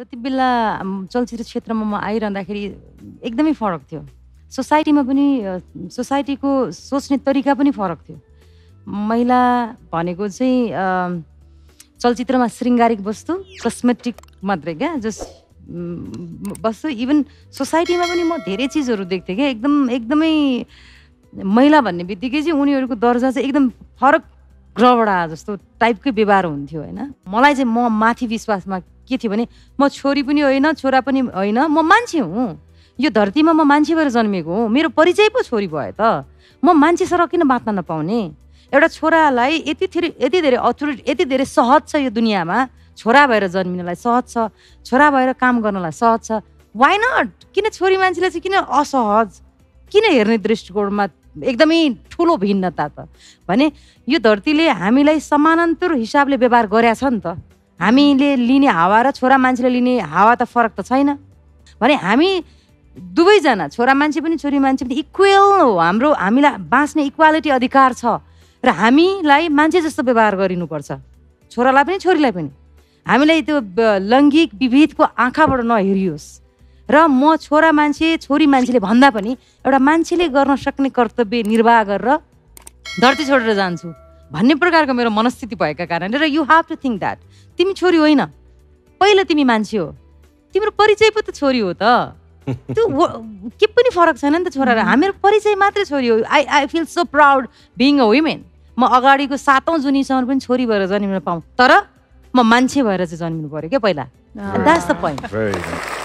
जति बेला चलचित्र क्षेत्रमा म आइरहँदाखेरि एकदमै फरक थियो सोसाइटीमा पनि सोसाइटीको सोच्ने तरिका पनि फरक थियो महिला भनेको चाहिँ चलचित्रमा श्रृंगारिक वस्तु कस्मेटिक मात्रै के जस्ट वस्तु इभन सोसाइटीमा पनि म धेरै चीजहरु देख्थे के एकदमै महिला भन्ने बित्तिकै चाहिँ उनीहरुको दर्जा चाहिँ एकदम फरक ग्रवडा जस्तो टाइपकै व्यवहार हुन्थ्यो हैन मलाई चाहिँ म माथि विश्वासमा के थियो भने म छोरी पनि होइन छोरा पनि होइन म मान्छे हुँ यो धरतीमा म मान्छे भएर जन्मेको हुँ मेरो परिचय पो छोरी भयो त म मान्छेसँग किन बाँच्न नपाउने एउटा छोरालाई यति धेरै सहज छ यो दुनियामा छोरा भएर जन्मिनलाई सहज छ छोरा भएर काम गर्नलाई सहज छ व्हाई नट किन छोरी मान्छेलाई चाहिँ किन असहज किन हेर्ने दृष्टिकोणमा एकदमै ठूलो भिन्नता त भने यो धरतीले हामीलाई समानान्तर हिसाबले व्यवहार गरेका छ नि त हामीले लिने हावा र छोरा मान्छेले लिने हावा त फरक त छैन भने हामी दुवैजना छोरा मान्छे पनि छोरी मान्छे पनि इक्वल हो हाम्रो हामीलाई बाँच्ने इक्वालिटी अधिकार छ र हामीलाई मान्छे जस्तो व्यवहार गरिनुपर्छ छोरालाई पनि छोरीलाई पनि हामीलाई त्यो लैंगिक विभेदको आँखाबाट नहेरियोस् र म छोरा मान्छे छोरी मान्छेले भन्दा पनि एउटा मान्छेले गर्न सक्ने कर्तव्य निर्वाह गरेर धरती छोडेर जान्छु भन्ने प्रकारको मेरो मनस्थिति भएका कारणले र you have to think that तिमी छोरी होइन पहिला तिमी मान्छे हो तिम्रो परिचय पो त छोरी हो त त्यो के पनि फरक छैन नि त छोरा र हाम्रो परिचय मात्र छोरी हो I feel so proud being a women म अगाडीको 7औं जुनीसम्म पनि छोरी भएर जन्मिन पाऊँ तर म मान्छे भएर चाहिँ जन्मिनु पर्यो के पहिला द्याट्स द पोइन्ट